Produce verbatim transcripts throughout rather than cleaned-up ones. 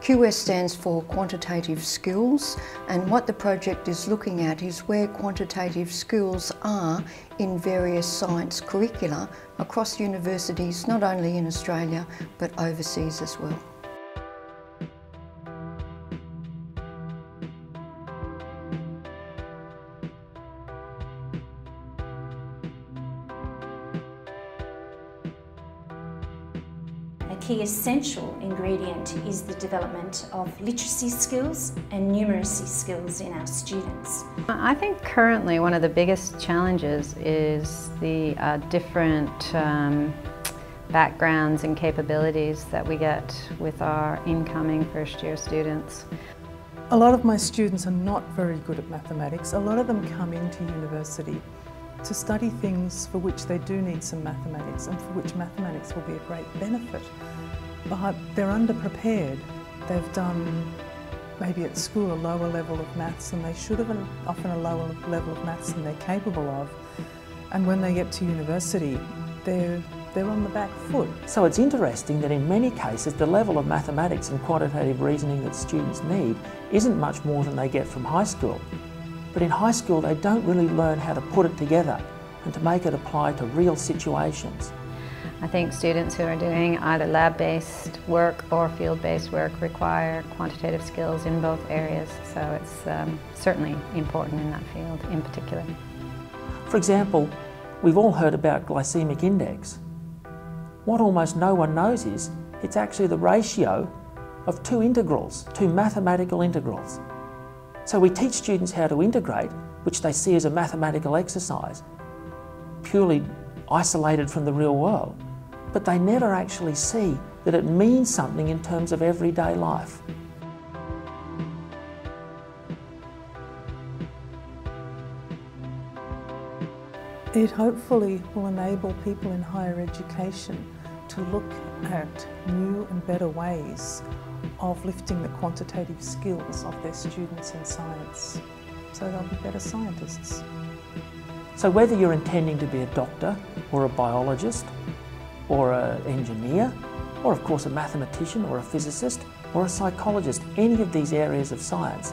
Q S stands for quantitative skills, and what the project is looking at is where quantitative skills are in various science curricula across universities, not only in Australia but overseas as well. A key essential ingredient is the development of literacy skills and numeracy skills in our students. I think currently one of the biggest challenges is the uh, different um, backgrounds and capabilities that we get with our incoming first year students. A lot of my students are not very good at mathematics. A lot of them come into university to study things for which they do need some mathematics and for which mathematics will be a great benefit. But they're underprepared. They've done maybe at school a lower level of maths than they should have, and often a lower level of maths than they're capable of. And when they get to university, they're, they're on the back foot. So it's interesting that in many cases the level of mathematics and quantitative reasoning that students need isn't much more than they get from high school. But in high school they don't really learn how to put it together and to make it apply to real situations. I think students who are doing either lab-based work or field-based work require quantitative skills in both areas, so it's um, certainly important in that field in particular. For example, we've all heard about glycemic index. What almost no one knows is it's actually the ratio of two integrals, two mathematical integrals. So we teach students how to integrate, which they see as a mathematical exercise, purely isolated from the real world, but they never actually see that it means something in terms of everyday life. It hopefully will enable people in higher education to look at new and better ways of lifting the quantitative skills of their students in science, so they'll be better scientists. So whether you're intending to be a doctor or a biologist or an engineer or of course a mathematician or a physicist or a psychologist, any of these areas of science,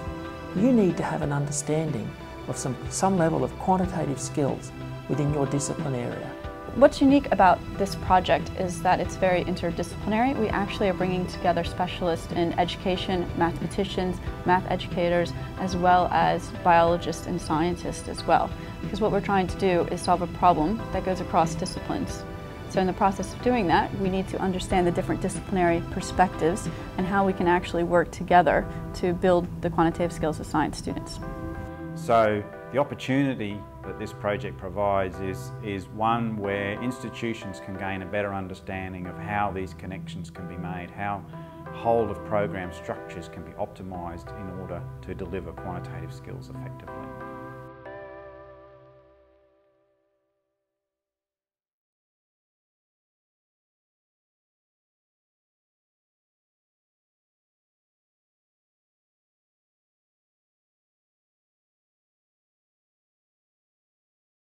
you need to have an understanding of some, some level of quantitative skills within your discipline area. What's unique about this project is that it's very interdisciplinary. We actually are bringing together specialists in education, mathematicians, math educators, as well as biologists and scientists as well. Because what we're trying to do is solve a problem that goes across disciplines. So in the process of doing that, we need to understand the different disciplinary perspectives and how we can actually work together to build the quantitative skills of science students. So the opportunity that this project provides is, is one where institutions can gain a better understanding of how these connections can be made, how whole of program structures can be optimised in order to deliver quantitative skills effectively.